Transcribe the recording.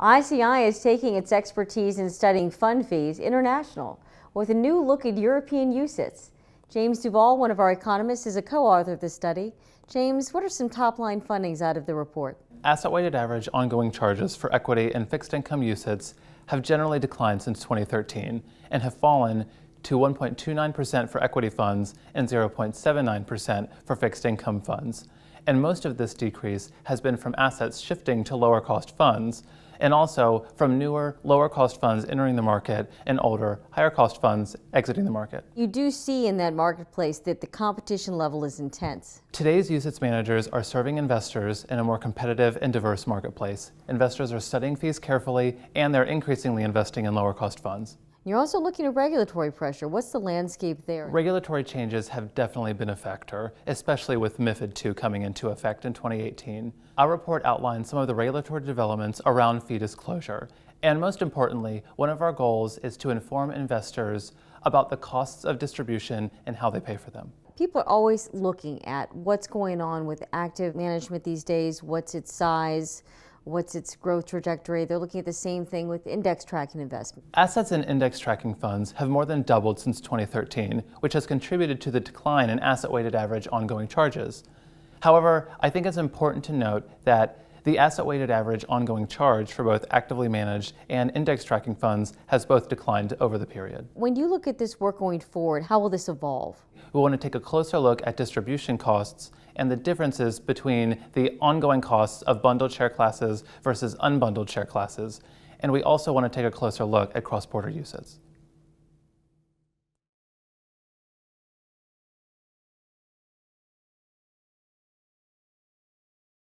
ICI is taking its expertise in studying fund fees international with a new look at European UCITS. James Duvall, one of our economists, is a co-author of this study. James, what are some top-line findings out of the report? Asset-weighted average ongoing charges for equity and fixed income UCITS have generally declined since 2013 and have fallen to 1.29% for equity funds and 0.79% for fixed income funds. And most of this decrease has been from assets shifting to lower cost funds, and also from newer, lower cost funds entering the market and older, higher cost funds exiting the market. You do see in that marketplace that the competition level is intense. Today's UCITS managers are serving investors in a more competitive and diverse marketplace. Investors are studying fees carefully, and they're increasingly investing in lower cost funds. You're also looking at regulatory pressure. What's the landscape there? Regulatory changes have definitely been a factor, especially with MiFID II coming into effect in 2018. Our report outlines some of the regulatory developments around fee disclosure. And most importantly, one of our goals is to inform investors about the costs of distribution and how they pay for them. People are always looking at what's going on with active management these days, what's its size, what's its growth trajectory. They're looking at the same thing with index tracking investment. Assets in index tracking funds have more than doubled since 2013, which has contributed to the decline in asset-weighted average ongoing charges. However, I think it's important to note that the asset-weighted average ongoing charge for both actively managed and index tracking funds has both declined over the period. When you look at this work going forward, how will this evolve? We want to take a closer look at distribution costs and the differences between the ongoing costs of bundled share classes versus unbundled share classes. And we also want to take a closer look at cross-border UCITS.